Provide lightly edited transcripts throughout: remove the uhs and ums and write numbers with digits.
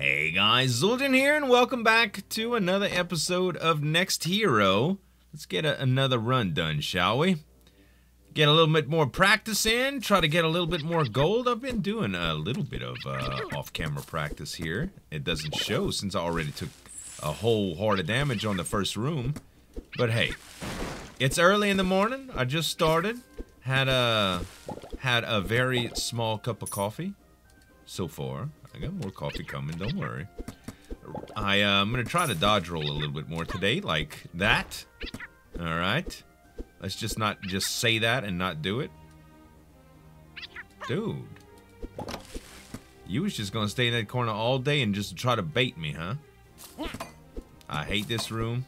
Hey guys, Zueljin here, and welcome back to another episode of Next Hero. Let's get another run done, shall we? Get a little bit more practice in, try to get a little bit more gold. I've been doing a little bit of off-camera practice here. It doesn't show since I already took a whole heart of damage on the first room. But hey, it's early in the morning. I just started. Had a very small cup of coffee so far. I got more coffee coming, don't worry. I'm going to try to dodge roll a little bit more today, like that. Alright. Let's just not just say that and not do it. Dude. You was just going to stay in that corner all day and just try to bait me, huh? I hate this room.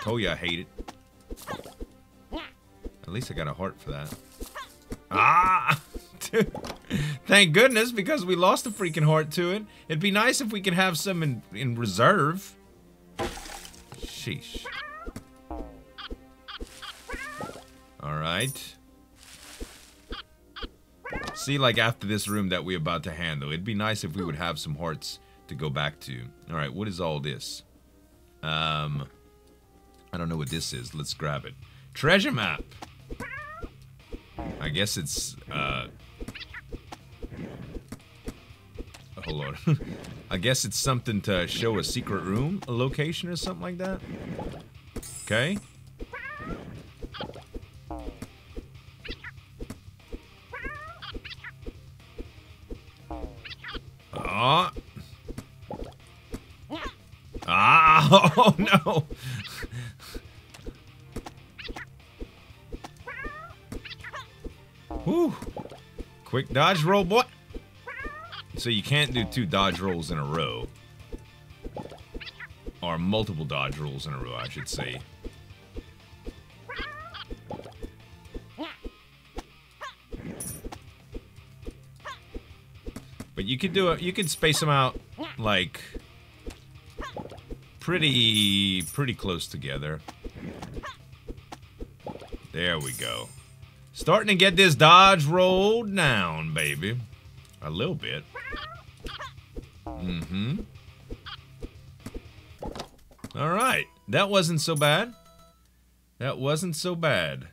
Told you I hate it. At least I got a heart for that. Ah! Dude. Thank goodness, because we lost a freaking heart to it. It'd be nice if we could have some in reserve. Sheesh. Alright. See, like, after this room that we're about to handle, it'd be nice if we would have some hearts to go back to. Alright, what is all this? I don't know what this is. Let's grab it. Treasure map! I guess it's, hold on. I guess it's something to show a secret room, a location or something like that. Okay. Ah. Ah, oh no. Whew. Quick dodge roll, boy. So you can't do two dodge rolls in a row. Or multiple dodge rolls in a row, I should say. But you could do it, you could space them out like pretty close together. There we go. Starting to get this dodge rolled down, baby. A little bit. Mm-hmm. Alright. That wasn't so bad. That wasn't so bad.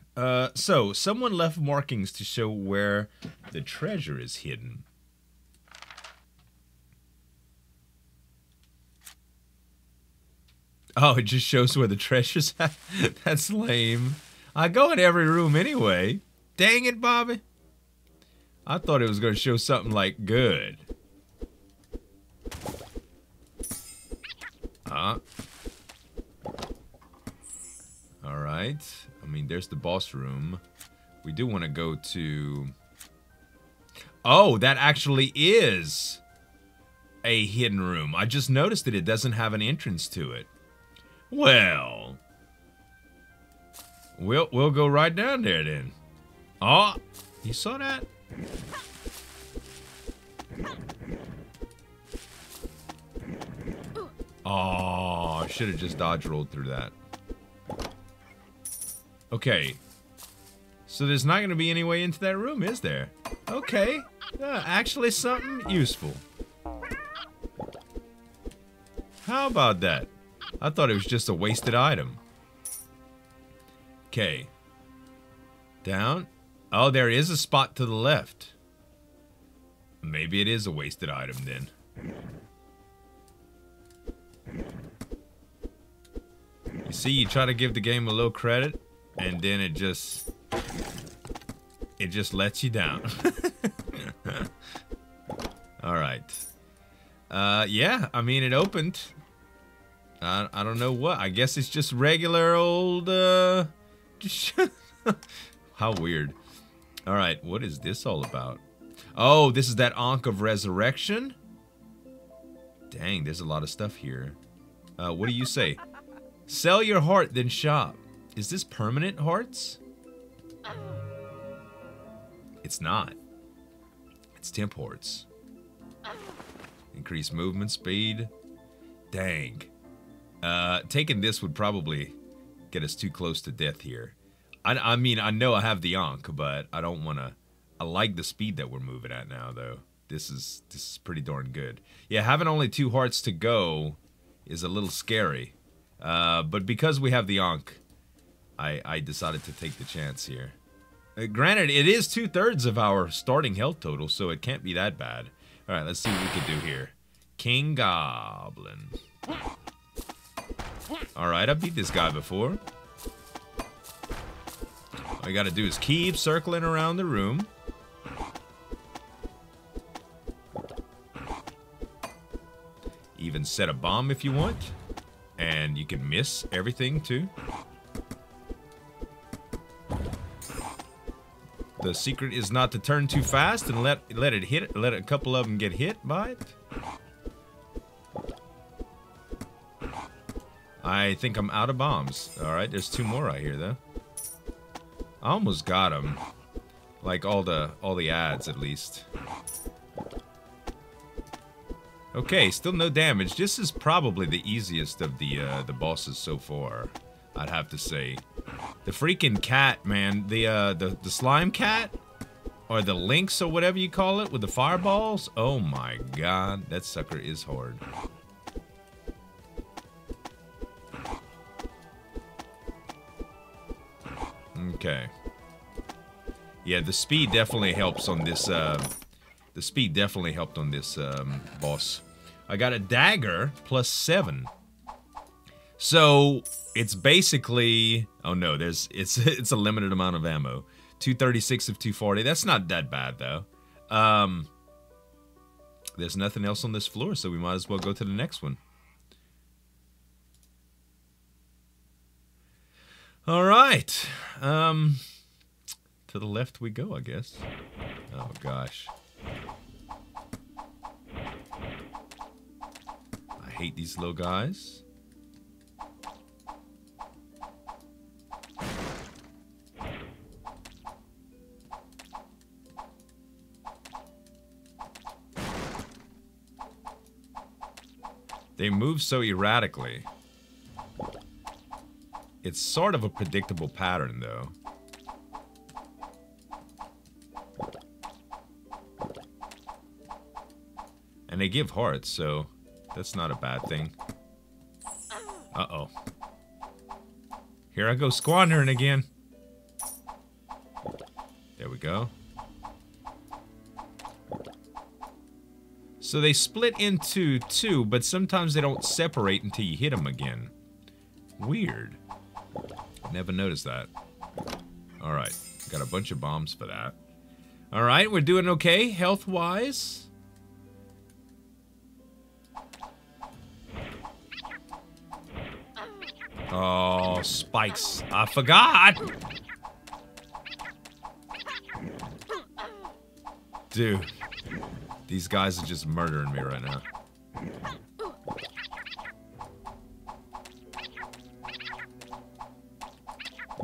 So, someone left markings to show where the treasure is hidden. Oh, it just shows where the treasure's at? That's lame. I go in every room anyway. Dang it, Bobby. I thought it was going to show something like good. Huh? Alright. I mean, there's the boss room. We do want to go to... Oh, that actually is a hidden room. I just noticed that it doesn't have an entrance to it. Well. We'll go right down there then. Oh, you saw that? Oh, I should have just dodge rolled through that. Okay. So there's not going to be any way into that room, is there? Okay. Actually something useful. How about that? I thought it was just a wasted item. Okay. Down. Oh, there is a spot to the left. Maybe it is a wasted item then. You see, you try to give the game a little credit, and then it just lets you down. All right. Yeah, I mean, it opened. I don't know what. I guess it's just regular old. How weird. Alright, what is this all about? Oh, this is that Ankh of Resurrection? Dang, there's a lot of stuff here. What do you say? Sell your heart, then shop. Is this permanent hearts? It's not. It's temp hearts. Increase movement speed. Dang. Taking this would probably get us too close to death here. I mean, I know I have the Ankh, but I don't want to... I like the speed that we're moving at now, though. this is pretty darn good. Yeah, having only 2 hearts to go is a little scary. But because we have the Ankh, I decided to take the chance here. Granted, it is 2/3 of our starting health total, so it can't be that bad. Alright, let's see what we can do here. King Goblin. Alright, I beat this guy before. All you gotta do is keep circling around the room. Even set a bomb if you want. And you can miss everything too. The secret is not to turn too fast and let it hit. Let a couple of them get hit by it. I think I'm out of bombs. Alright, there's 2 more right here though. I almost got them. Like all the ads at least. Okay, still no damage. This is probably the easiest of the bosses so far, I'd have to say. The freaking cat, man, the slime cat or the lynx or whatever you call it with the fireballs. Oh my god, that sucker is hard. Okay. Yeah, the speed definitely helps on this, the speed definitely helped on this, boss. I got a dagger plus 7. So, it's basically, oh no, there's, it's a limited amount of ammo. 236 of 240, that's not that bad though. There's nothing else on this floor, so we might as well go to the next one. Alright, to the left we go, I guess. Oh gosh. I hate these little guys. They move so erratically. It's sort of a predictable pattern, though. And they give hearts, so that's not a bad thing. Uh-oh. Here I go squandering again. There we go. So they split into 2, but sometimes they don't separate until you hit them again. Weird. Never noticed that. Alright, got a bunch of bombs for that. Alright, we're doing okay, health-wise. Oh, spikes. I forgot! Dude, these guys are just murdering me right now.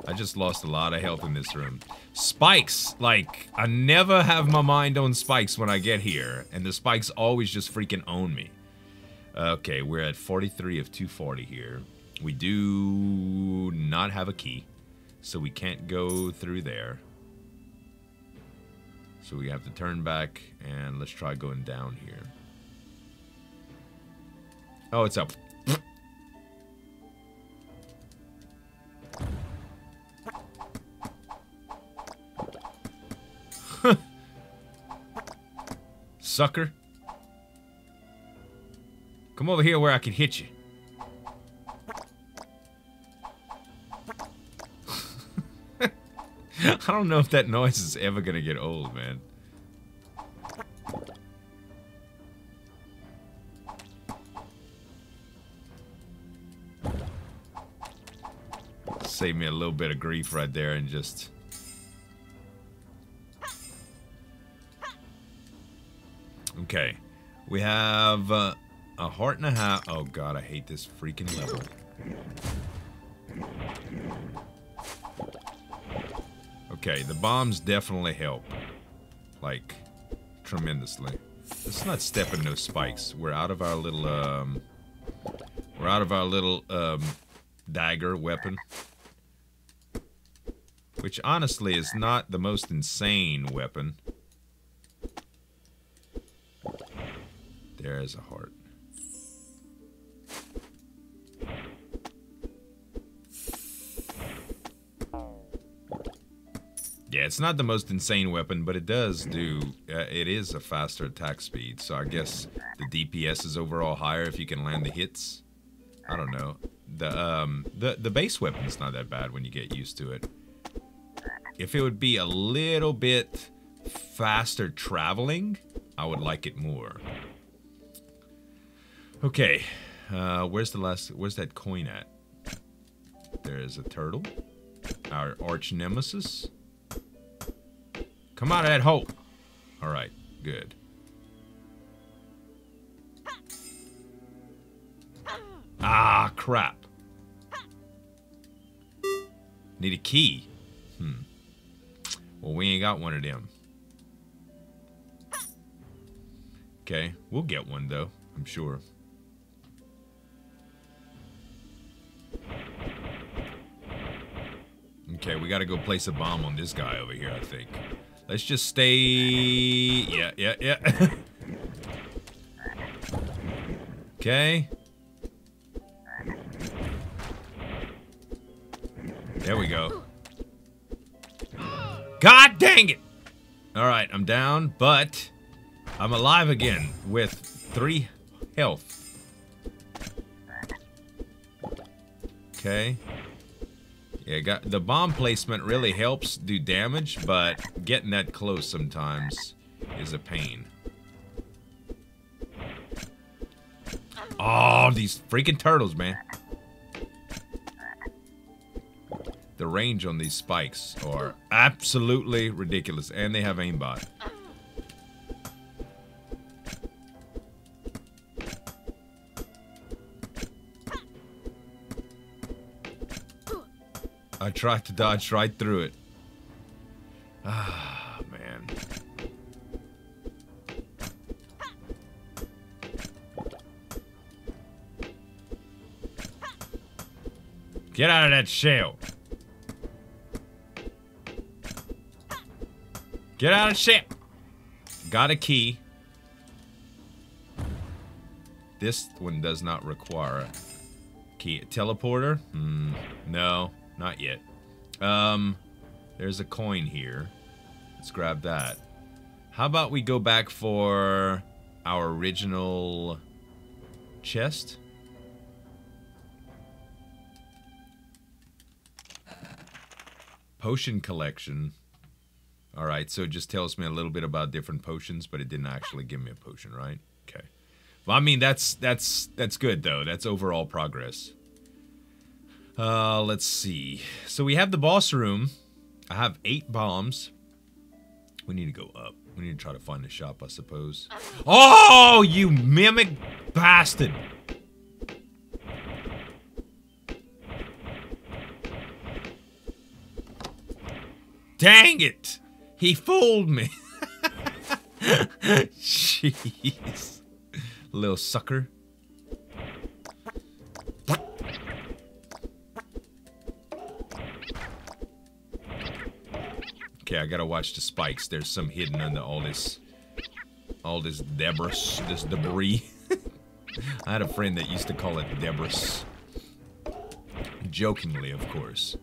I just lost a lot of health in this room. Spikes! Like, I never have my mind on spikes when I get here. And the spikes always just freaking own me. Okay, we're at 43 of 240 here. We do not have a key. So we can't go through there. So we have to turn back and let's try going down here. Oh, it's up. Sucker. Come over here where I can hit you. I don't know if that noise is ever gonna get old, man. Save me a little bit of grief right there and just... Okay, we have a heart and a half. Oh god, I hate this freaking level. Okay, the bombs definitely help. Like, tremendously. Let's not step in those spikes. We're out of our little, dagger weapon. Which honestly is not the most insane weapon. There is a heart. Yeah, it's not the most insane weapon, but it does do... it is a faster attack speed, so I guess the DPS is overall higher if you can land the hits. I don't know. The base weapon's not that bad when you get used to it. If it would be a little bit faster traveling, I would like it more. Okay, where's that coin at? There's a turtle. Our arch nemesis. Come out of that hole. All right, good. Ah, crap. Need a key. Well, we ain't got one of them. Okay, we'll get one though, I'm sure. Okay, we gotta go place a bomb on this guy over here, I think. Let's just stay... Yeah. Okay. There we go. God dang it! Alright, I'm down, but I'm alive again with 3 health. Okay. Yeah, the bomb placement really helps do damage, but getting that close sometimes is a pain. Oh, these freaking turtles, man. The range on these spikes are absolutely ridiculous, and they have aimbot. I tried to dodge right through it. Ah, man. Get out of that shell. Get out of shell. Got a key. This one does not require a key. A teleporter? No. Not yet. There's a coin here. Let's grab that. How about we go back for our original chest? Potion collection. Alright, so it just tells me a little bit about different potions, but it didn't actually give me a potion, right? Okay. Well, I mean, that's good, though. That's overall progress. Let's see. So we have the boss room. I have 8 bombs. We need to go up. We need to try to find the shop, I suppose. Oh, you mimic bastard! Dang it! He fooled me. Jeez. Little sucker. Okay, I gotta watch the spikes. There's some hidden under all this debris, this debris. I had a friend that used to call it debris. Jokingly, of course.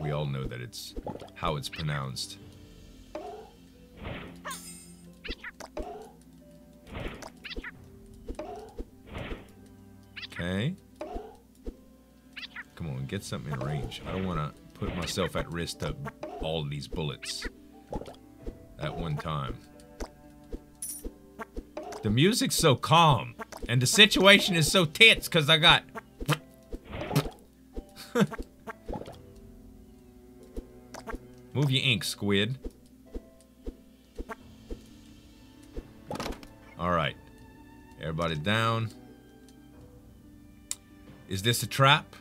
We all know that it's how it's pronounced. Okay. Come on, get something in range. I don't wanna put myself at risk to all these bullets at one time. The music's so calm and the situation is so tense because I got move your ink, squid. Alright, everybody down. Is this a trap?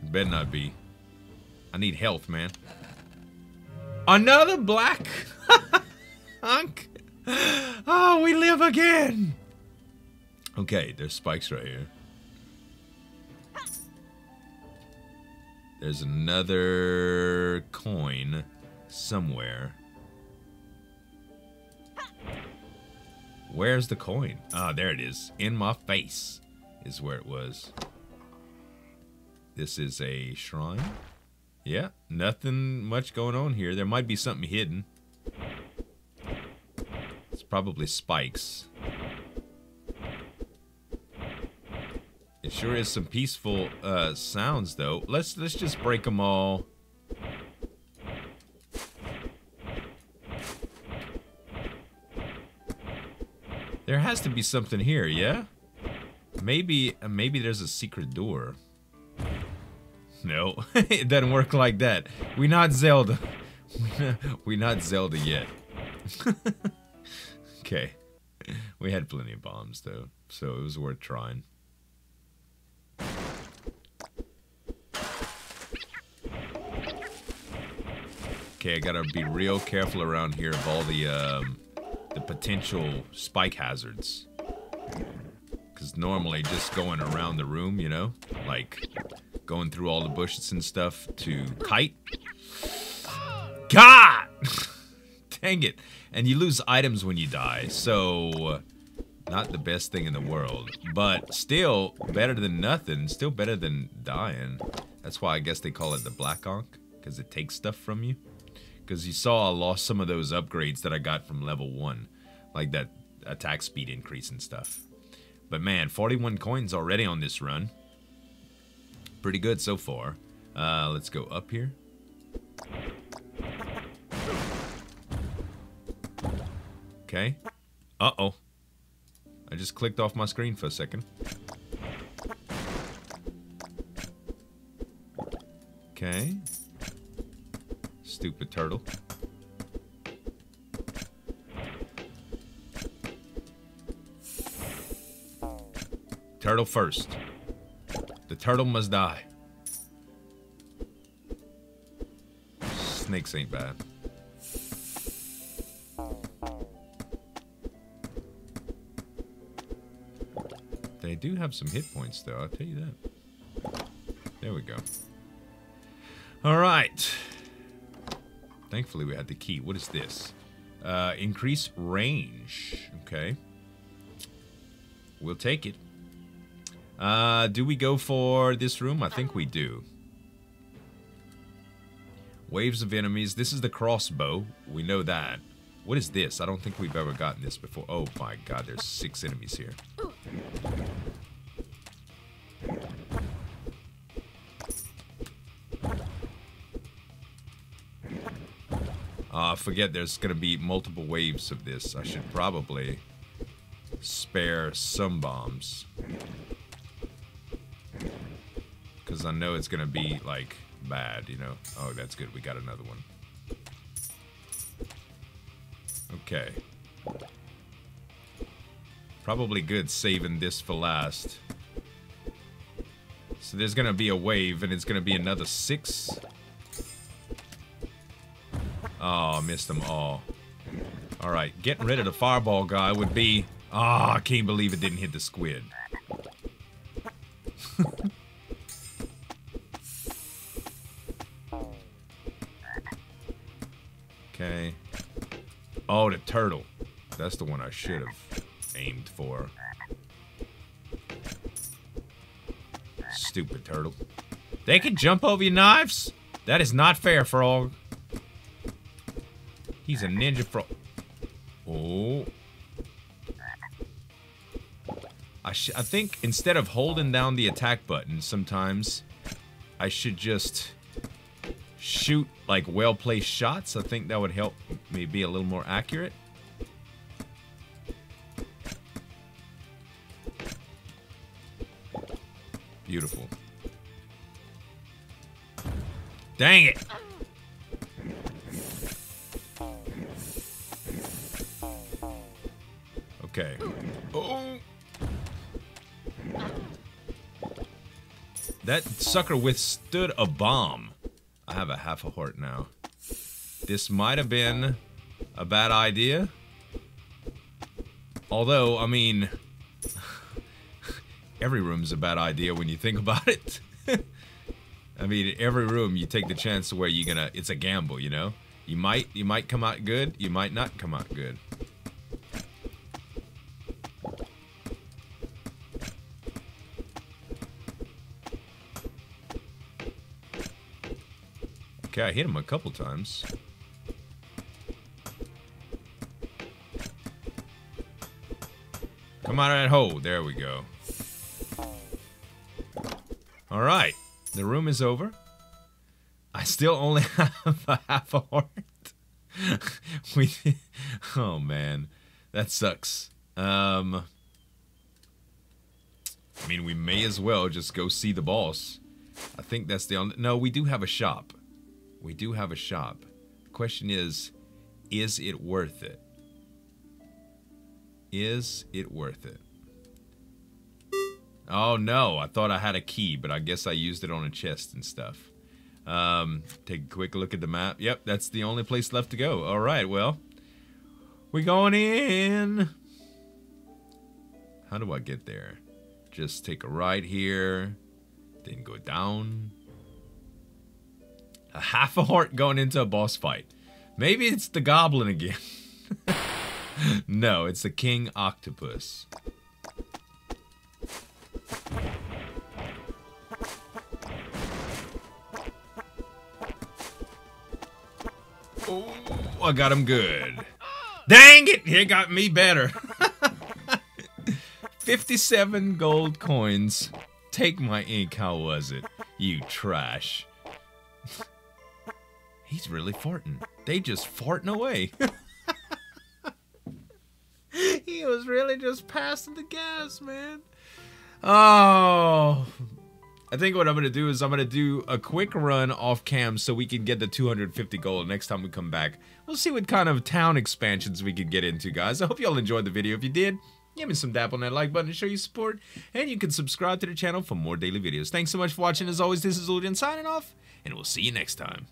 It better not be. I need health, man. Another black Onk. Oh, we live again. Okay, there's spikes right here. There's another coin somewhere. Where's the coin? Ah, there it is. In my face is where it was. This is a shrine. Yeah, nothing much going on here. There might be something hidden. It's probably spikes. It sure is some peaceful sounds, though. Let's just break them all. There has to be something here, yeah? Maybe there's a secret door. No, it doesn't work like that. We're not Zelda. We're not Zelda yet. Okay. We had plenty of bombs, though, so it was worth trying. Okay, I gotta be real careful around here of all the potential spike hazards. Because normally just going around the room, you know, like going through all the bushes and stuff to kite. God! Dang it. And you lose items when you die, so not the best thing in the world. But still better than nothing, still better than dying. That's why I guess they call it the Black Onk, because it takes stuff from you. Because you saw I lost some of those upgrades that I got from level 1. Like that attack speed increase and stuff. But man, 41 coins already on this run. Pretty good so far. Let's go up here. Okay. Uh-oh. I just clicked off my screen for a second. Okay. Stupid turtle. Turtle first. The turtle must die. Snakes ain't bad. They do have some hit points, though, I'll tell you that. There we go. Alright. Thankfully, we had the key. What is this? Increase range. Okay. We'll take it. Do we go for this room? I think we do. Waves of enemies. This is the crossbow. We know that. What is this? I don't think we've ever gotten this before. Oh my god, there's 6 enemies here. I forget there's going to be multiple waves of this. I should probably spare some bombs. Because I know it's going to be, like, bad, you know. Oh, that's good. We got another one. Okay. Probably good saving this for last. So there's going to be a wave, and it's going to be another 6. Oh, missed them all. Alright, getting rid of the fireball guy would be... Ah, oh, I can't believe it didn't hit the squid. Okay. Oh, the turtle. That's the one I should have aimed for. Stupid turtle. They can jump over your knives? That is not fair, frog. He's a ninja frog. Oh. I think instead of holding down the attack button sometimes, I should just shoot like well-placed shots. I think that would help me be a little more accurate. Beautiful. Dang it! Okay. Oh. That sucker withstood a bomb. I have a half a heart now. This might have been a bad idea. Although, I mean, every room's a bad idea when you think about it. I mean, every room you take the chance where you're gonna, it's a gamble, you know? You might come out good, you might not come out good. Okay, I hit him a couple times. Come out of that hole. There we go. Alright. The room is over. I still only have a half a heart. Oh, man. That sucks. I mean, we may as well just go see the boss. I think that's the only... No, we do have a shop. We do have a shop. The question is it worth it? Is it worth it? Oh, no. I thought I had a key, but I guess I used it on a chest and stuff. Take a quick look at the map. Yep, that's the only place left to go. All right, well, we're going in. How do I get there? Just take a right here. Then go down. A half a heart going into a boss fight. Maybe it's the goblin again. No, it's the king octopus. Oh, I got him good. Dang it! He got me better. 57 gold coins. Take my ink, how was it? You trash. He's really farting. They just farting away. He was really just passing the gas, man. Oh... I think what I'm going to do is I'm going to do a quick run off cam so we can get the 250 gold next time we come back. We'll see what kind of town expansions we can get into, guys. I hope y'all enjoyed the video. If you did, give me some dap on that like button to show your support. And you can subscribe to the channel for more daily videos. Thanks so much for watching. As always, this is Zueljin signing off, and we'll see you next time.